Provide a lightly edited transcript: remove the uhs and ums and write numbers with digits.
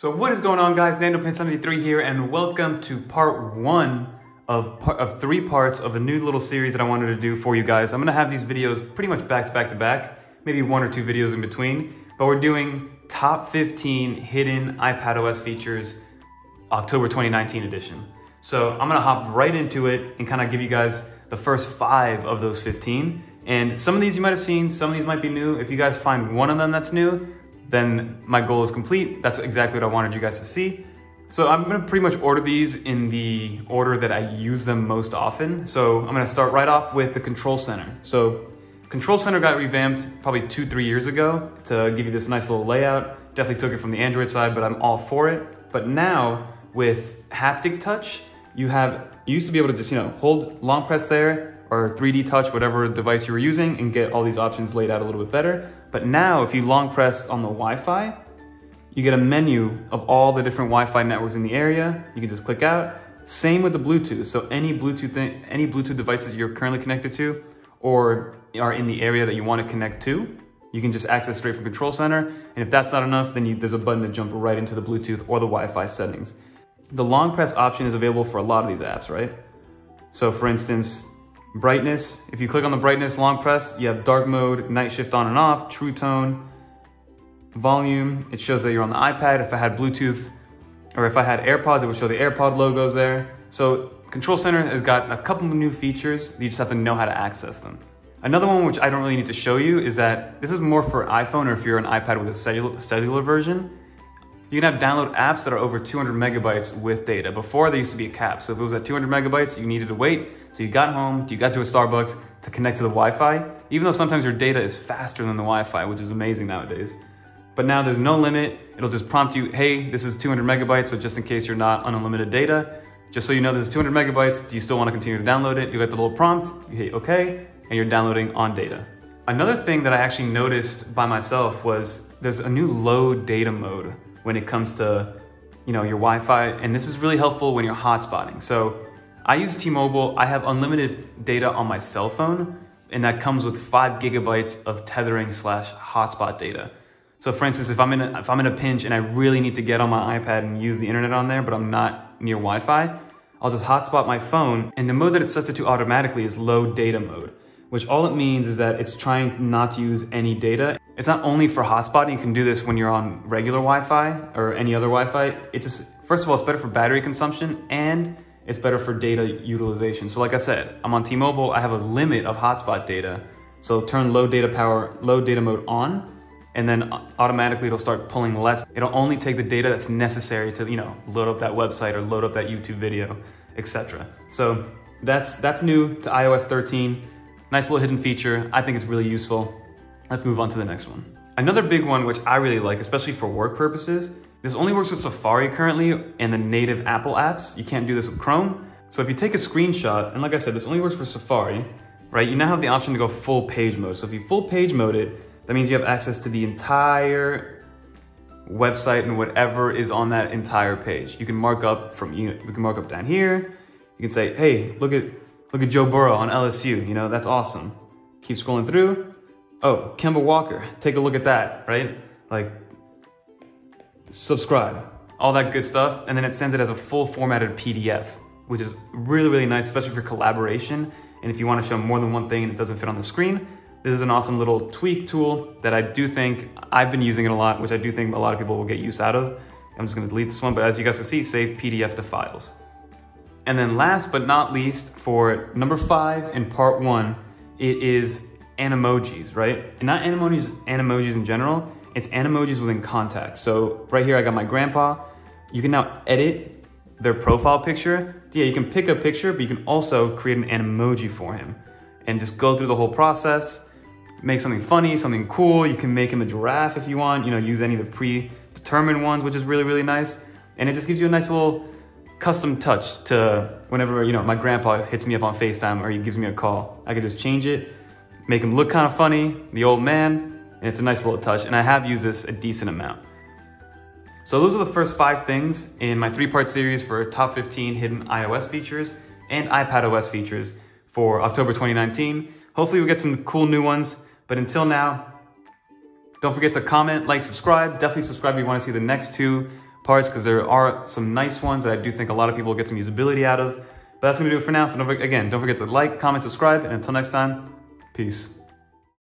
So what is going on, guys? nandoprince93 here, and welcome to part one of three parts of a new little series that I wanted to do for you guys. I'm gonna have these videos pretty much back to back to back, maybe one or two videos in between, but we're doing top 15 hidden iPadOS features, October 2019 edition. So I'm gonna hop right into it and kind of give you guys the first five of those 15. And some of these you might have seen, some of these might be new. If you guys find one of them that's new, then my goal is complete. That's exactly what I wanted you guys to see. So I'm gonna pretty much order these in the order that I use them most often. So I'm gonna start right off with the Control Center. So Control Center got revamped probably 2-3 years ago to give you this nice little layout. Definitely took it from the Android side, but I'm all for it. But now with Haptic Touch, you used to be able to just, hold long press there, or 3D Touch, whatever device you were using, and get all these options laid out a little bit better. But now if you long press on the Wi-Fi, you get a menu of all the different Wi-Fi networks in the area. You can just click out. Same with the Bluetooth. So any Bluetooth devices you're currently connected to or are in the area that you want to connect to, you can just access straight from Control Center. And if that's not enough, then there's a button to jump right into the Bluetooth or the Wi-Fi settings. The long press option is available for a lot of these apps, right? So for instance, brightness, if you click on the brightness long press, you have dark mode, night shift on and off, true tone, volume. It shows that you're on the iPad. If I had Bluetooth or if I had AirPods, it would show the AirPod logos there. So Control Center has got a couple of new features. You just have to know how to access them. Another one, which I don't really need to show you, is that this is more for iPhone or if you're an iPad with a cellular version. You can have download apps that are over 200 megabytes with data. Before, there used to be a cap. So if it was at 200 megabytes, you needed to wait. So you got home, you got to a Starbucks to connect to the Wi-Fi, even though sometimes your data is faster than the Wi-Fi, which is amazing nowadays. But now there's no limit. It'll just prompt you, hey, this is 200 megabytes. So just in case you're not on unlimited data, just so you know, this is 200 megabytes. Do you still want to continue to download it? You get the little prompt, you hit okay, and you're downloading on data. Another thing that I actually noticed by myself was there's a new low data mode when it comes to your Wi-Fi, and this is really helpful when you're hotspotting. So I use T-Mobile, I have unlimited data on my cell phone, and that comes with 5 gigabytes of tethering / hotspot data. So for instance, if I'm in a pinch and I really need to get on my iPad and use the internet on there, but I'm not near Wi-Fi, I'll just hotspot my phone, and the mode that it sets it to automatically is low data mode, which all it means is that it's trying not to use any data. It's not only for hotspotting. You can do this when you're on regular Wi-Fi or any other Wi-Fi. It's just, first of all, it's better for battery consumption and it's better for data utilization. So like I said, I'm on T-Mobile, I have a limit of hotspot data. So turn low data mode on, and then automatically it'll start pulling less. It'll only take the data that's necessary to, load up that website or load up that YouTube video, etc. So that's new to iOS 13. Nice little hidden feature. I think it's really useful. Let's move on to the next one. Another big one, which I really like, especially for work purposes. This only works with Safari currently and the native Apple apps. You can't do this with Chrome. So if you take a screenshot, and like I said, this only works for Safari, right? You now have the option to go full page mode. So if you full page mode it, that means you have access to the entire website and whatever is on that entire page. You can mark up down here. You can say, hey, look at Joe Burrow on LSU, that's awesome. Keep scrolling through. Oh, Kemba Walker, take a look at that, right? Like, subscribe, all that good stuff. And then it sends it as a full formatted PDF, which is really, really nice, especially for collaboration. And if you want to show more than one thing and it doesn't fit on the screen, this is an awesome little tweak tool that I do think I've been using it a lot, which I do think a lot of people will get use out of. I'm just gonna delete this one, but as you guys can see, save PDF to files. And then last but not least, for number 5 in part 1, it is Animojis, right? And not Animojis in general, it's Animojis within contacts. So right here I got my grandpa. You can now edit their profile picture. Yeah, you can pick a picture, but you can also create an Animoji for him and just go through the whole process, make something funny, something cool. You can make him a giraffe if you want, use any of the predetermined ones, which is really, really nice. And it just gives you a nice little custom touch to whenever, my grandpa hits me up on FaceTime or he gives me a call. I could just change it, make him look kind of funny, the old man, and it's a nice little touch. And I have used this a decent amount. So those are the first 5 things in my 3-part series for top 15 hidden iOS features and iPadOS features for October 2019. Hopefully we'll get some cool new ones, but until now, don't forget to comment, like, subscribe. Definitely subscribe if you want to see the next 2 parts, because there are some nice ones that I do think a lot of people will get some usability out of. But that's going to do it for now. So don't forget to like, comment, subscribe, and until next time, peace.